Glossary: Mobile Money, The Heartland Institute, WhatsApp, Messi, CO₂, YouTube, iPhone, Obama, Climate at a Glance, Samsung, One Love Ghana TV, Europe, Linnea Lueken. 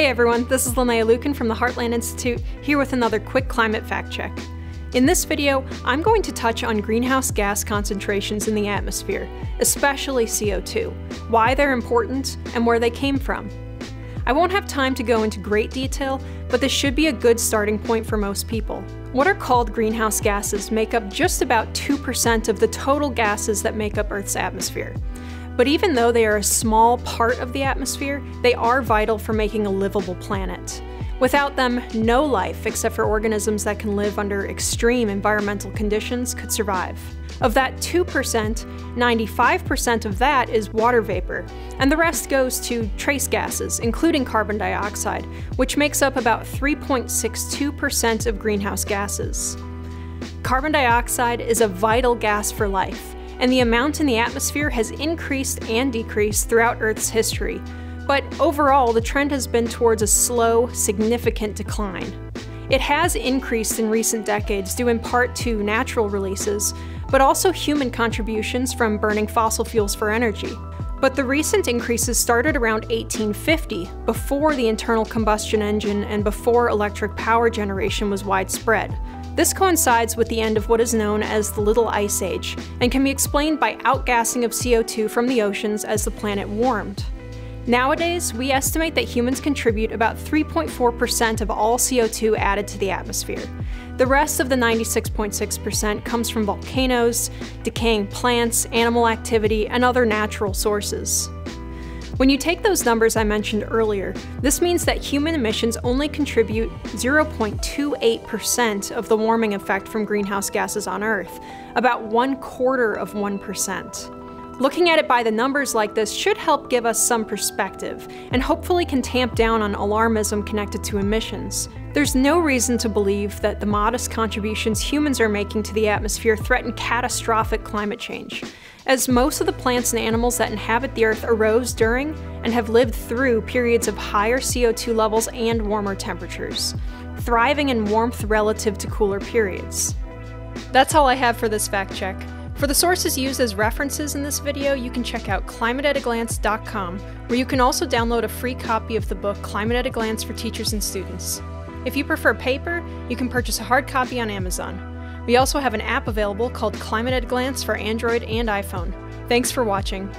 Hey everyone, this is Linnea Lueken from the Heartland Institute, here with another quick climate fact check. In this video, I'm going to touch on greenhouse gas concentrations in the atmosphere, especially CO₂, why they're important, and where they came from. I won't have time to go into great detail, but this should be a good starting point for most people. What are called greenhouse gases make up just about 2% of the total gases that make up Earth's atmosphere. But even though they are a small part of the atmosphere, they are vital for making a livable planet. Without them, no life, except for organisms that can live under extreme environmental conditions, could survive. Of that 2%, 95% of that is water vapor, and the rest goes to trace gases, including carbon dioxide, which makes up about 3.62% of greenhouse gases. Carbon dioxide is a vital gas for life, and the amount in the atmosphere has increased and decreased throughout Earth's history. But overall, the trend has been towards a slow, significant decline. It has increased in recent decades due in part to natural releases, but also human contributions from burning fossil fuels for energy. But the recent increases started around 1850, before the internal combustion engine and before electric power generation was widespread. This coincides with the end of what is known as the Little Ice Age, and can be explained by outgassing of CO₂ from the oceans as the planet warmed. Nowadays, we estimate that humans contribute about 3.4% of all CO₂ added to the atmosphere. The rest of the 96.6% comes from volcanoes, decaying plants, animal activity, and other natural sources. When you take those numbers I mentioned earlier, this means that human emissions only contribute 0.28% of the warming effect from greenhouse gases on Earth, about 1/4 of 1%. Looking at it by the numbers like this should help give us some perspective, and hopefully can tamp down on alarmism connected to emissions. There's no reason to believe that the modest contributions humans are making to the atmosphere threaten catastrophic climate change, as most of the plants and animals that inhabit the Earth arose during and have lived through periods of higher CO₂ levels and warmer temperatures, thriving in warmth relative to cooler periods. That's all I have for this fact check. For the sources used as references in this video, you can check out climateataglance.com, where you can also download a free copy of the book Climate at a Glance for teachers and students. If you prefer paper, you can purchase a hard copy on Amazon. We also have an app available called Climate at a Glance for Android and iPhone. Thanks for watching.